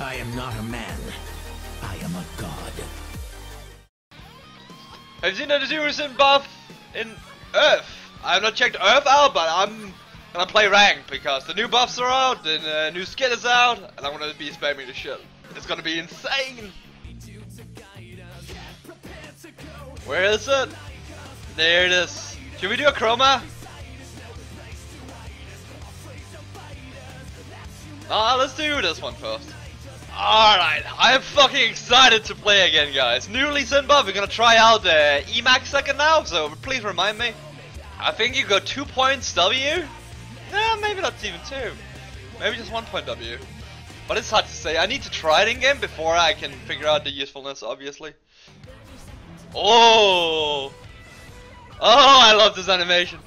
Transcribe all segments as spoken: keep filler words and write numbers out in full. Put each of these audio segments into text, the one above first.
I am not a man. I am a god. I've seen a zero percent buff in Earth. I've not checked Earth out, but I'm gonna play ranked because the new buffs are out, the uh, new skin is out, and I'm gonna be spamming the shit. It's gonna be insane. Where is it? There it is. Should we do a chroma? Ah, uh, let's do this one first. Alright, I'm fucking excited to play again, guys. New Lee Sin buff, we're gonna try out the uh, E max second now, so please remind me. I think you got two points W? Yeah, maybe not even two. Maybe just one point W. But it's hard to say. I need to try it in game before I can figure out the usefulness, obviously. Oh! Oh, I love this animation.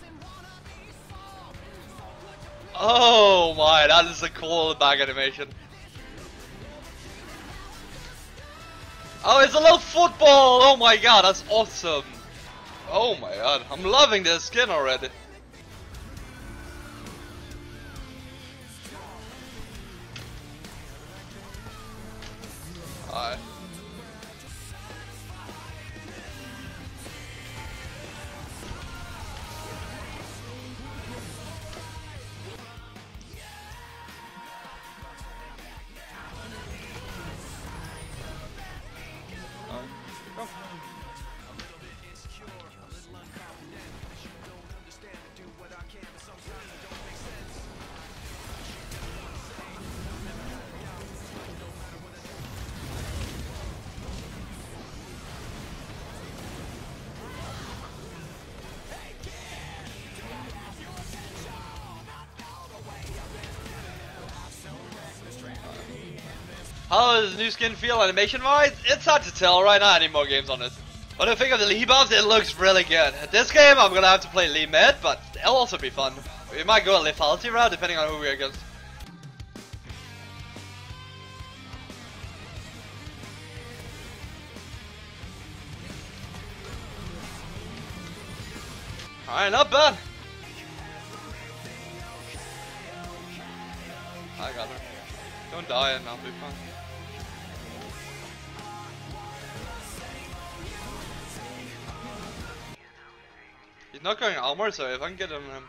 Oh my, that is a cool back animation. Oh, it's a little football! Oh my god, that's awesome! Oh my god, I'm loving this skin already. Alright. How does this new skin feel animation wise? It's hard to tell right now, I need more games on this. But I think of the Lee buffs, it looks really good. This game I'm gonna have to play Lee mid, but it'll also be fun. We might go a lethality route depending on who we're against. Alright, not bad. I got her. Don't die and I'll be fine. He's not going armor, so if I can get him, him.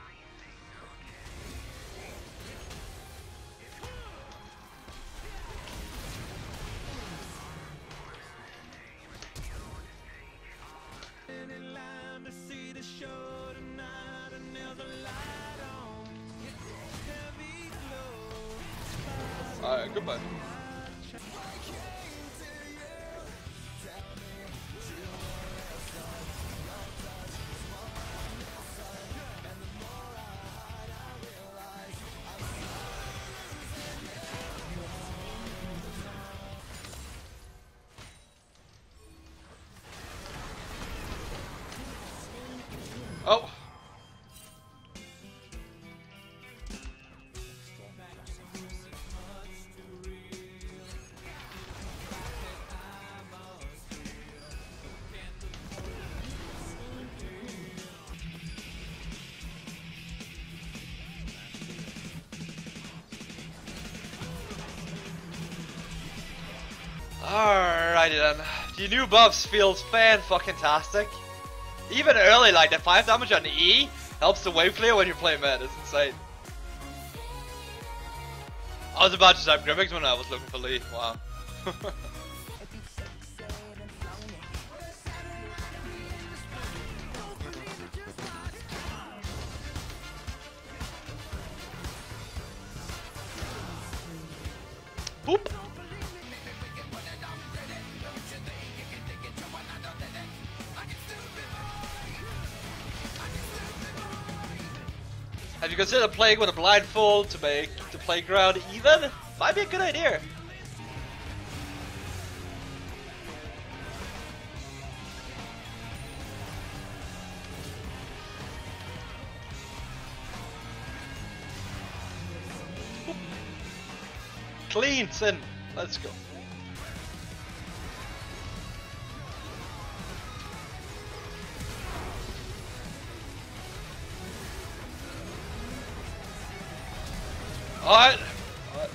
Alright, goodbye. Oh! Alrighty then, the new buffs feels fan-fucking-tastic. Even early, like the five damage on E helps the wave clear when you play mid, it's insane. I was about to type Gripex when I was looking for Lee, wow. Boop! Have you considered playing with a blindfold to make the playground even? Might be a good idea. Boop. Clean, Sin. Let's go. Alright. Alright.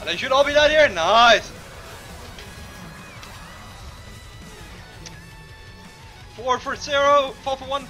And they should all be down here? Nice. Four for zero, four for one.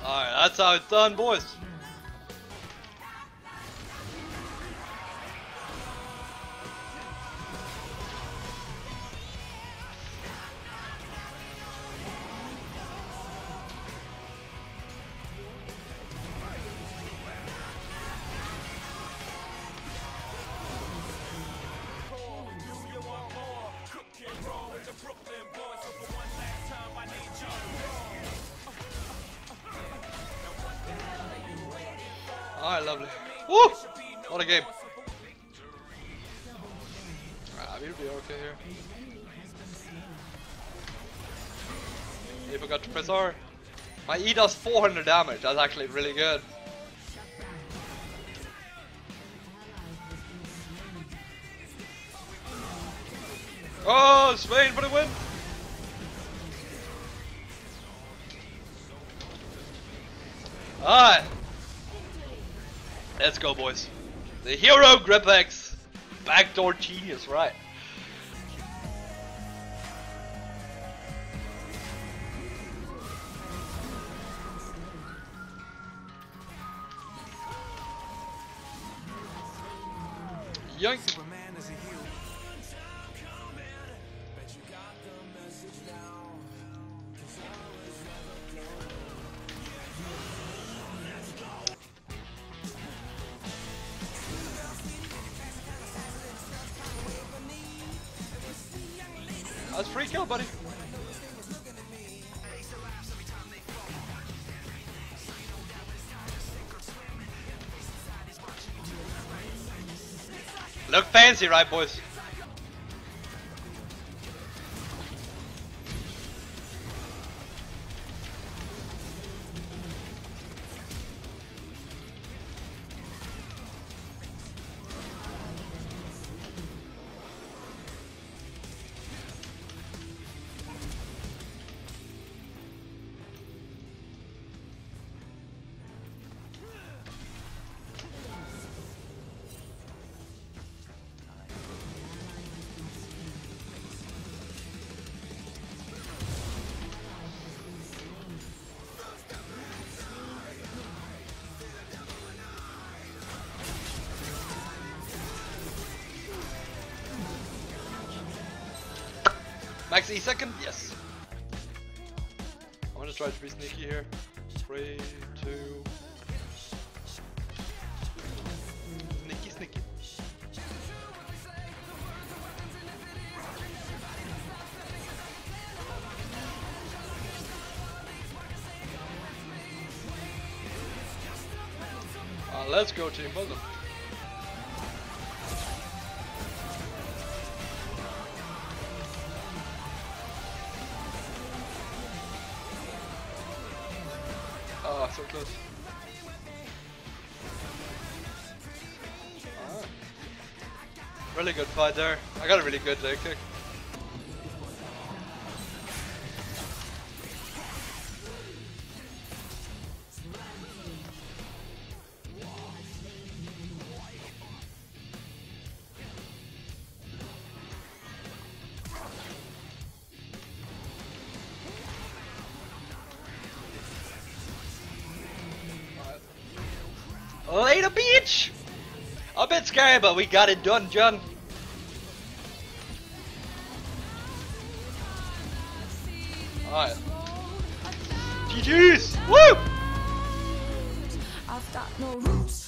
Alright, that's how it's done, boys. Alright, lovely. Woo! What a game. Alright, we'll be okay here. I forgot to press R. My E does four hundred damage, that's actually really good. Oh, Spain for the win! Alright. Let's go, boys. The hero Gripex, backdoor genius, right? Yoink. Superman is a hero. Bet you got the message now. That's free kill, buddy. Look fancy, right, boys? Max E second, yes. I'm gonna try to be sneaky here. Three, two. Sneaky, sneaky. Uh, let's go, team. Hold on. Ah, so close. Ah. Really good fight there. I got a really good leg kick. Later, bitch! A bit scary, but we got it done, John. Alright. G G's! Woo! No Roots.